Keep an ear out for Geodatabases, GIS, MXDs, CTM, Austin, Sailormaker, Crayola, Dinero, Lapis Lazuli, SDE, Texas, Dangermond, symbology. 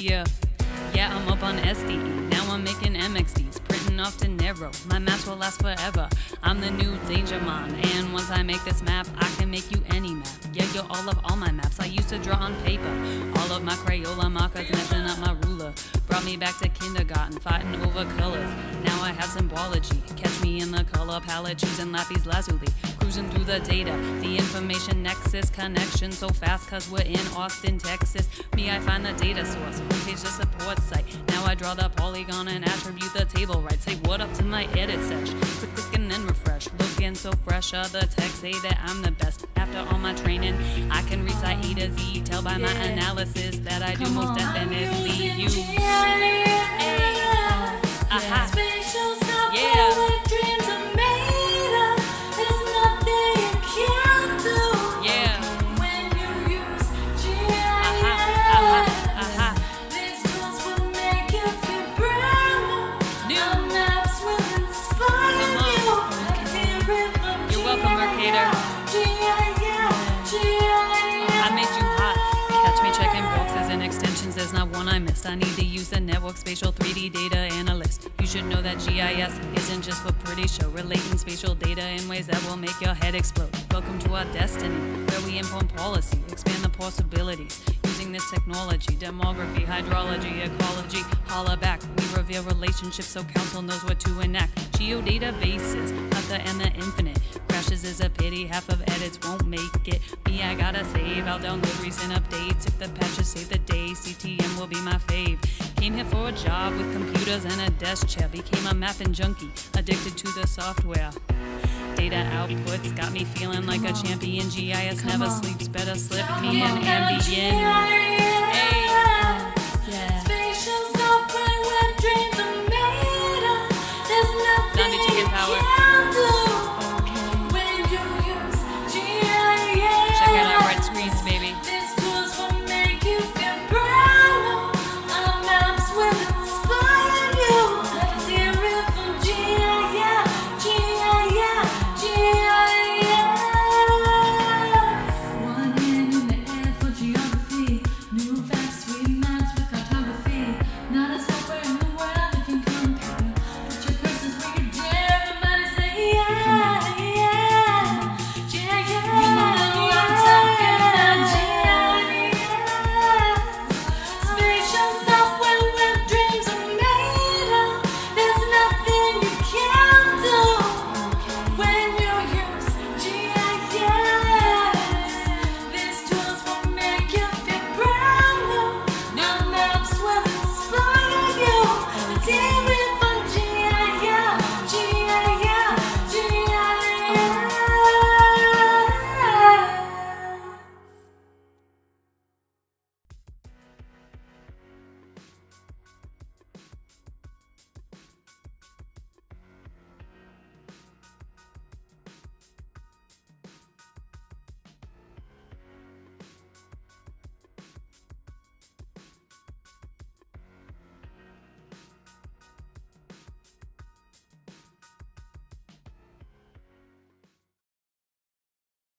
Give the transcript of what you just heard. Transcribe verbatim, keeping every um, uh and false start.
Yeah, yeah, I'm up on S D E. Now I'm making M X Ds, printing off Dinero. My maps will last forever. I'm the new Dangermond, and once I make this map, I can make you any map. Yeah, yo, all of all my maps I used to draw on paper. All of my Crayola markers messing up my ruler. Brought me back to kindergarten, fighting over colors. Now I have symbology. Catch me in the color palette, choosing Lapis Lazuli. Cruising through the data, the information nexus, connection so fast cause we're in Austin, Texas. Me, I find the data source, homepage, the support site. Now I draw the polygon and attribute the table right. Say what up to my edit section. Quick, quick, and then refresh. Looking so fresh, other texts say that I'm the best. After all my training, I can recite E to Z. Tell by yeah. my analysis that I Come do most on. Definitely you. There's not one I missed. I need to use the network spatial three D data analyst. You should know that G I S isn't just for pretty show. Relating spatial data in ways that will make your head explode. Welcome to our destiny, where we inform policy, expand the possibilities. Using this technology, demography, hydrology, ecology, holla back. We reveal relationships so council knows what to enact. Geodatabases, not the and the infinite. Crashes is a pity, half of edits won't make it. Me, I gotta save, I'll download recent updates. If the patches save the day, C T M will be my fave. Came here for a job with computers and a desk chair. Became a mapping junkie, addicted to the software. Data outputs got me feeling like Come a champion. G I S Come never on. Sleeps, better slip Come me on. An ambient. Hey.